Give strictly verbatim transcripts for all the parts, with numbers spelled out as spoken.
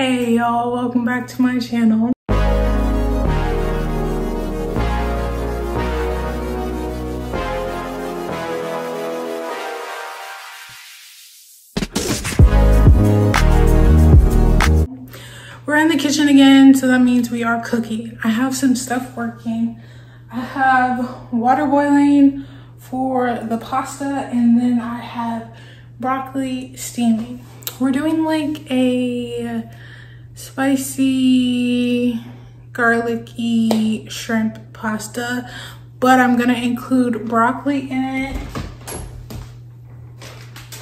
Hey y'all, welcome back to my channel. We're in the kitchen again, so that means we are cooking. I have some stuff working. I have water boiling for the pasta, and then I have broccoli steaming. We're doing like a spicy, garlicky shrimp pasta, but I'm gonna include broccoli in it.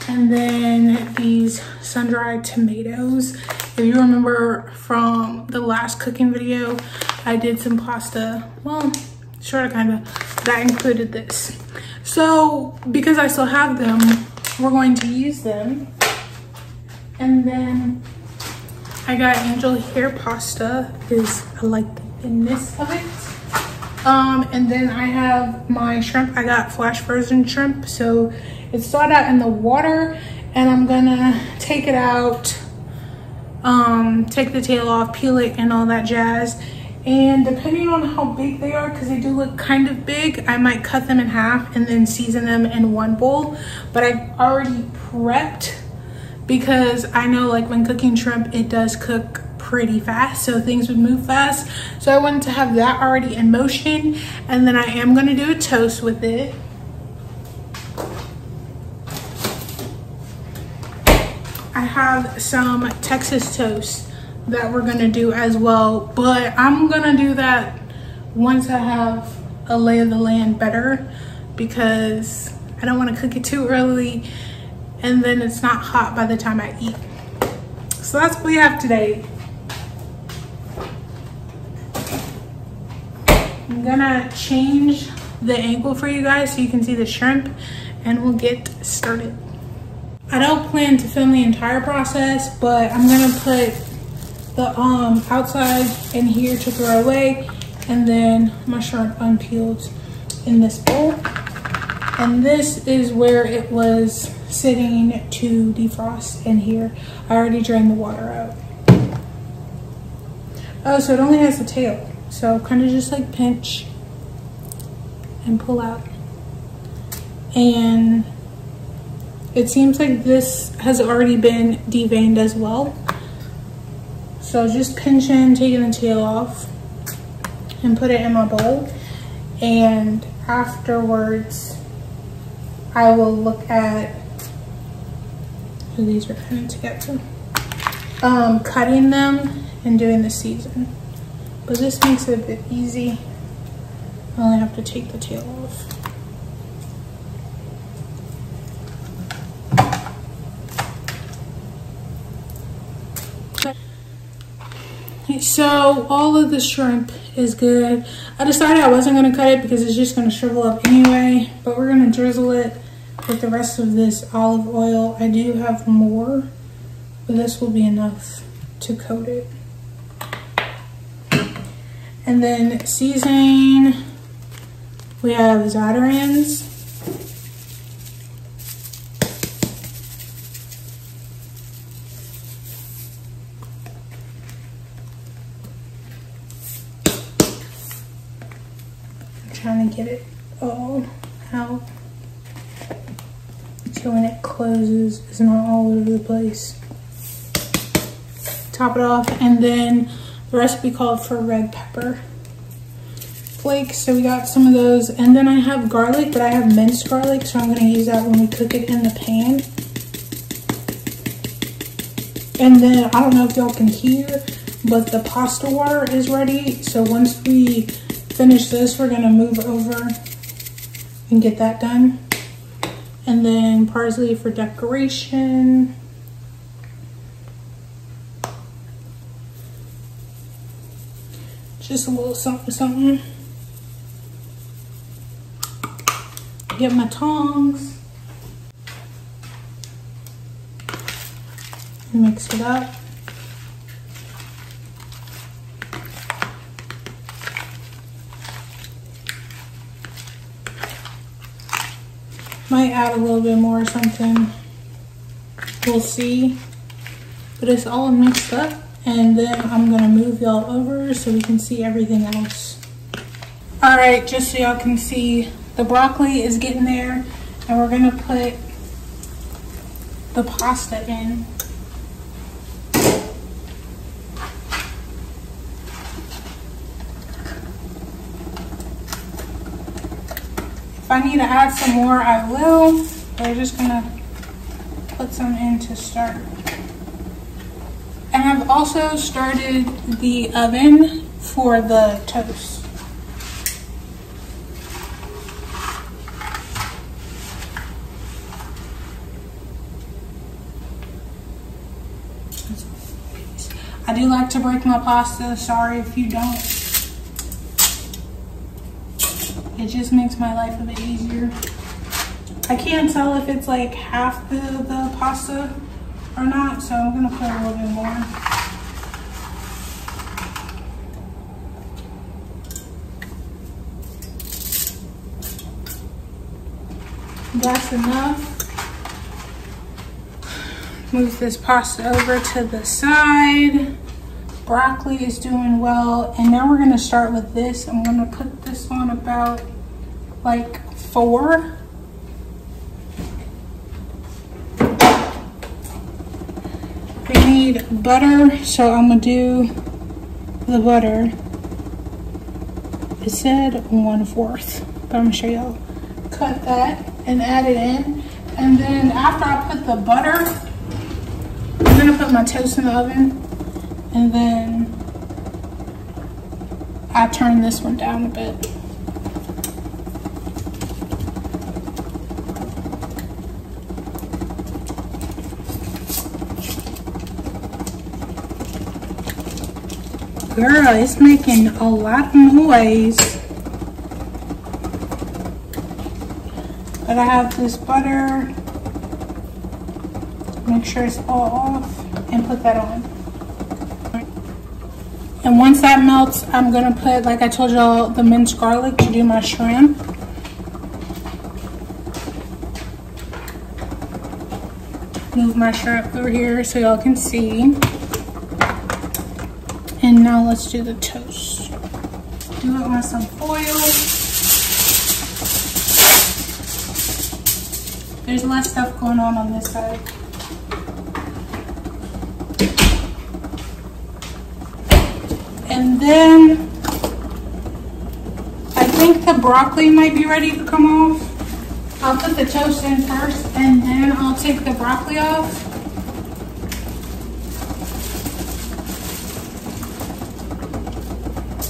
And then these sun-dried tomatoes. If you remember from the last cooking video, I did some pasta, well, sort of, kind of, that included this. So because I still have them, we're going to use them. And then I got angel hair pasta because I like the thinness of it. Um, and then I have my shrimp. I got flash frozen shrimp. So it's thawed out in the water, and I'm gonna take it out, um, take the tail off, peel it and all that jazz. And depending on how big they are, because they do look kind of big, I might cut them in half and then season them in one bowl. But I've already prepped, because I know like when cooking shrimp, it does cook pretty fast, so things would move fast. So I wanted to have that already in motion. And then I am gonna do a toast with it. I have some Texas toast that we're gonna do as well, but I'm gonna do that once I have a lay of the land better, because I don't wanna cook it too early and then it's not hot by the time I eat. So that's what we have today. I'm gonna change the angle for you guys so you can see the shrimp, and we'll get started. I don't plan to film the entire process, but I'm gonna put the um, outside in here to throw away, and then my shrimp unpeeled in this bowl. And this is where it was sitting to defrost in here. I already drained the water out. Oh, so it only has the tail. So kind of just like pinch and pull out. And it seems like this has already been deveined as well. So just pinching, taking the tail off, and put it in my bowl. And afterwards, I will look at, these are kind of together, um, cutting them and doing the season. But this makes it a bit easy. I only have to take the tail off. So all of the shrimp is good. I decided I wasn't gonna cut it because it's just gonna shrivel up anyway, but we're gonna drizzle it with the rest of this olive oil. I do have more, but this will be enough to coat it. And then seasoning, we have Zatarain's. I'm trying to get it all out, so when it closes, it's not all over the place. Top it off, and then the recipe called for red pepper flakes, so we got some of those. And then I have garlic, but I have minced garlic, so I'm gonna use that when we cook it in the pan. And then, I don't know if y'all can hear, but the pasta water is ready, so once we finish this, we're gonna move over and get that done. And then parsley for decoration. Just a little something, something. Get my tongs. Mix it up. Might add a little bit more or something, we'll see. But it's all mixed up, and then I'm gonna move y'all over so we can see everything else. All right, just so y'all can see, the broccoli is getting there, and we're gonna put the pasta in. If I need to add some more, I will. We're just gonna put some in to start. And I've also started the oven for the toast. I do like to break my pasta, sorry if you don't. It just makes my life a bit easier. I can't tell if it's like half the, the pasta or not, so I'm gonna put a little bit more. That's enough. Move this pasta over to the side. Broccoli is doing well, and now we're gonna start with this. I'm gonna put this on about like four. We need butter, so I'm gonna do the butter. It said one fourth, but I'm gonna show y'all. Cut that and add it in, and then after I put the butter, I'm gonna put my toast in the oven. And then I turn this one down a bit. Girl, it's making a lot of noise. But I have this butter. Make sure it's all off and put that on. And once that melts, I'm gonna put, like I told y'all, the minced garlic to do my shrimp. Move my shrimp over here so y'all can see. And now let's do the toast. Do it on some foil. There's less stuff going on on this side. And then, I think the broccoli might be ready to come off. I'll put the toast in first, and then I'll take the broccoli off.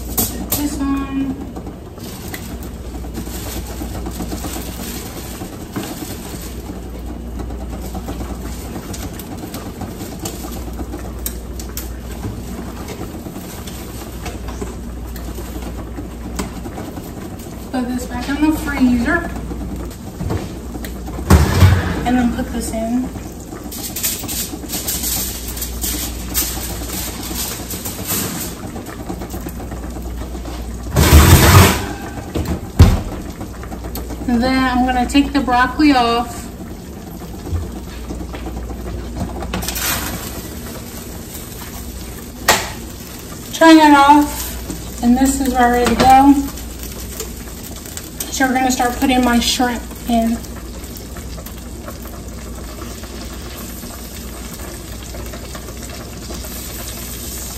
Put this on. Put this back in the freezer, and then put this in. And then I'm gonna take the broccoli off. Turn that off, and this is all ready to go. So we're gonna start putting my shrimp in.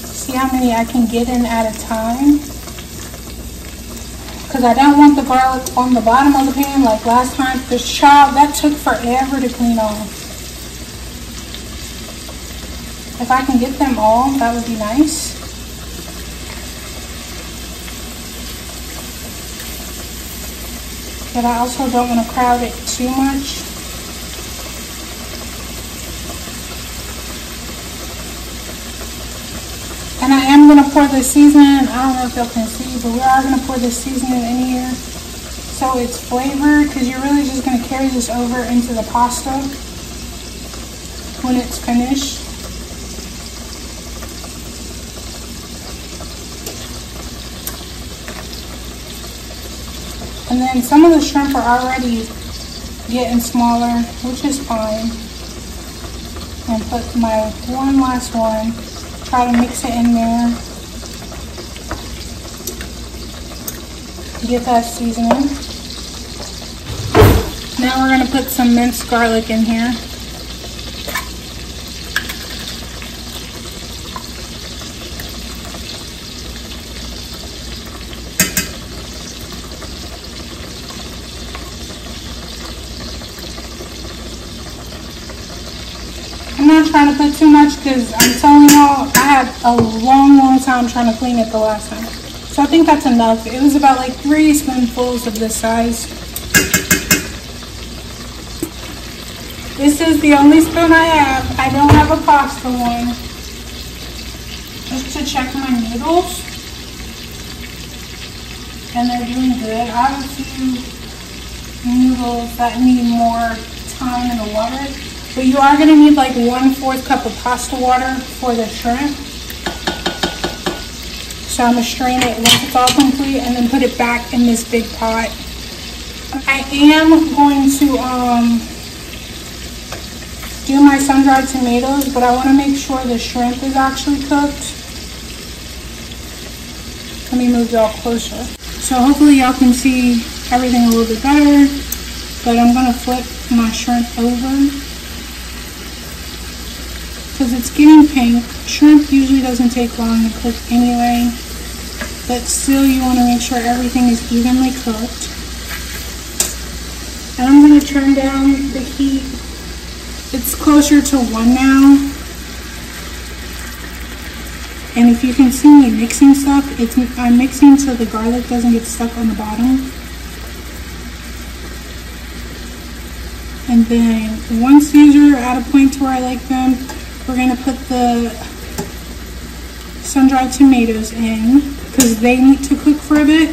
See how many I can get in at a time. Cause I don't want the garlic on the bottom of the pan like last time. This child, that took forever to clean off. If I can get them all, that would be nice. But I also don't want to crowd it too much. And I am going to pour the seasoning. I don't know if y'all can see, but we are going to pour the seasoning in here. So it's flavored, because you're really just going to carry this over into the pasta when it's finished. And then some of the shrimp are already getting smaller, which is fine. And put my one last one Try to mix it in there. Get that seasoning. Now we're going to put some minced garlic in here. I'm not trying to put too much because I'm telling y'all, I had a long, long time trying to clean it the last time. So I think that's enough. It was about like three spoonfuls of this size. This is the only spoon I have. I don't have a pasta one. Just to check my noodles. And they're doing good. I have a few noodles that need more time in the water. But you are going to need like one-fourth cup of pasta water for the shrimp. So I'm going to strain it once it's all complete and then put it back in this big pot. I am going to um, do my sun-dried tomatoes, but I want to make sure the shrimp is actually cooked. Let me move y'all closer. So hopefully y'all can see everything a little bit better, but I'm going to flip my shrimp over. Because it's getting pink. Shrimp usually doesn't take long to cook anyway, but still you want to make sure everything is evenly cooked. And I'm going to turn down the heat. It's closer to one now. And if you can see me mixing stuff, it's, I'm mixing so the garlic doesn't get stuck on the bottom. And then once these are at a point to where I like them, we're going to put the sun-dried tomatoes in because they need to cook for a bit.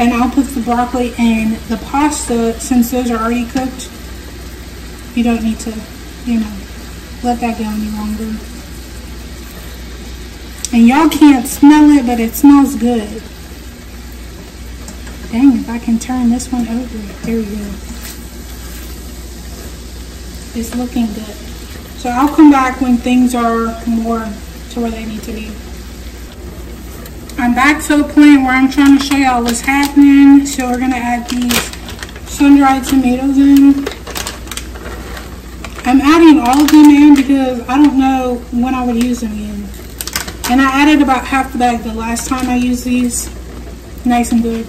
And I'll put the broccoli and the pasta, since those are already cooked. You don't need to, you know, let that go any longer. And y'all can't smell it, but it smells good. Dang, if I can turn this one over. There we go. It's looking good. So I'll come back when things are more to where they need to be. I'm back to the point where I'm trying to show y'all what's happening. So we're gonna add these sun-dried tomatoes in. I'm adding all of them in because I don't know when I would use them in. And I added about half the bag the last time I used these. Nice and good.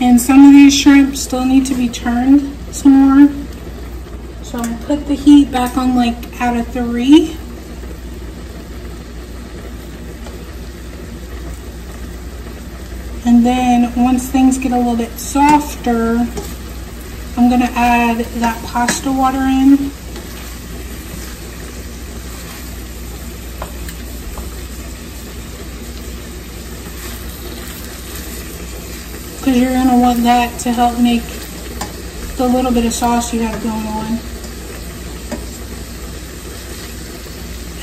And some of these shrimp still need to be turned some more. So I put the heat back on like out of three. And then once things get a little bit softer, I'm gonna add that pasta water in. Because you're going to want that to help make the little bit of sauce you have going on.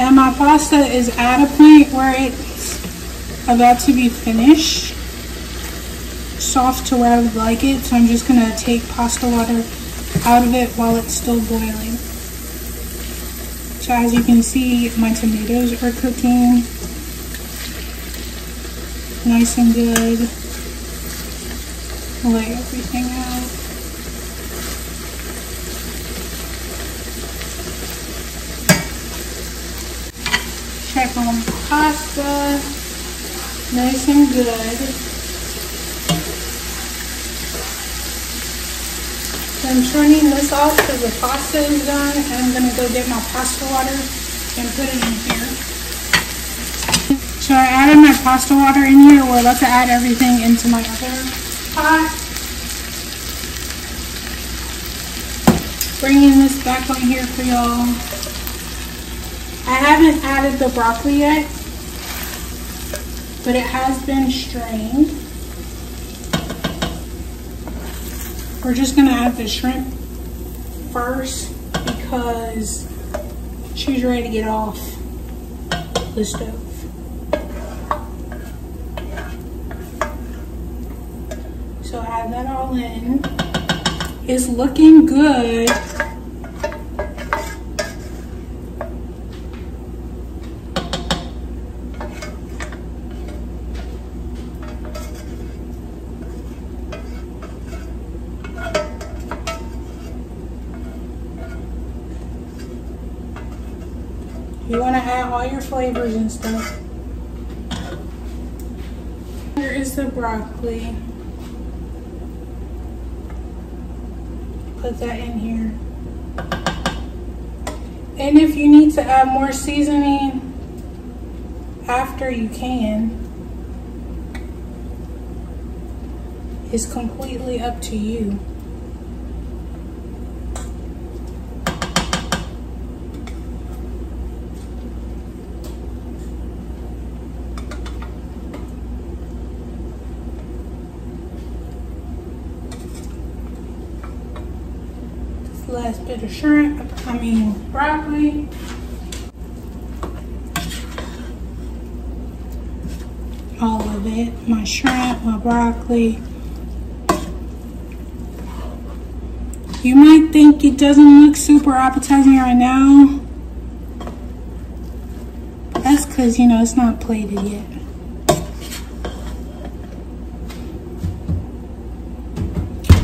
And my pasta is at a point where it's about to be finished. Soft to where I would like it, so I'm just going to take pasta water out of it while it's still boiling. So as you can see, my tomatoes are cooking nice and good. Lay everything out. Check on the pasta. Nice and good. So I'm turning this off because the pasta is done, and I'm going to go get my pasta water and put it in here. So I added my pasta water in here. We're about to add everything into my oven. Pot. Bringing this back on here for y'all. I haven't added the broccoli yet, but it has been strained. We're just gonna add the shrimp first because she's ready to get off the stove. So add that all in. It's looking good. You want to add all your flavors and stuff. Here is the broccoli. Put that in here. And if you need to add more seasoning after, you can. It's completely up to you. Last bit of shrimp, I mean broccoli. All of it, my shrimp, my broccoli. You might think it doesn't look super appetizing right now. That's because, you know, it's not plated yet.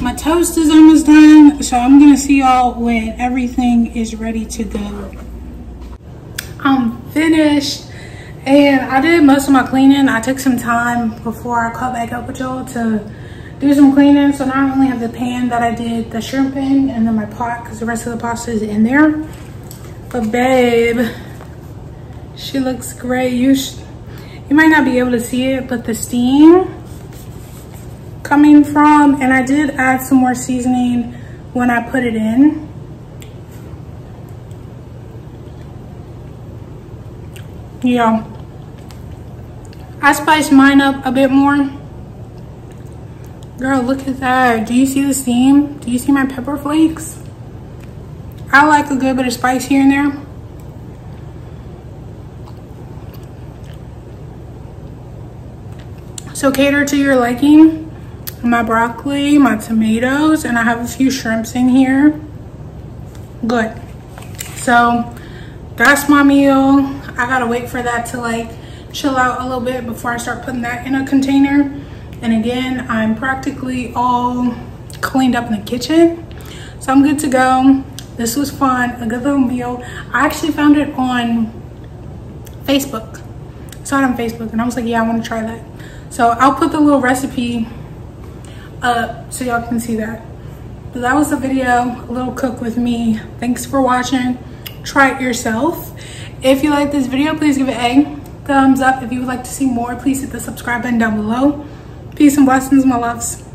My toast is almost done, so I'm gonna see y'all when everything is ready to go. I'm finished, and I did most of my cleaning. I took some time before I caught back up with y'all to do some cleaning. So now I only have the pan that I did the shrimp in, and then my pot, because the rest of the pasta is in there. But babe, she looks great. You sh you might not be able to see it, but the steam coming from, and I did add some more seasoning when I put it in. Yeah, I spiced mine up a bit more. Girl, look at that. Do you see the steam? Do you see my pepper flakes? I like a good bit of spice here and there. So cater to your liking. My broccoli, my tomatoes, and I have a few shrimps in here. Good. So that's my meal. I gotta wait for that to like chill out a little bit before I start putting that in a container. And again, I'm practically all cleaned up in the kitchen, so I'm good to go. This was fun, a good little meal. I actually found it on Facebook. I saw it on Facebook and I was like, yeah, I want to try that. So I'll put the little recipe up so y'all can see that. But that was the video, a little cook with me. Thanks for watching. Try it yourself. If you like this video, please give it a thumbs up. If you would like to see more, please hit the subscribe button down below. Peace and blessings, my loves.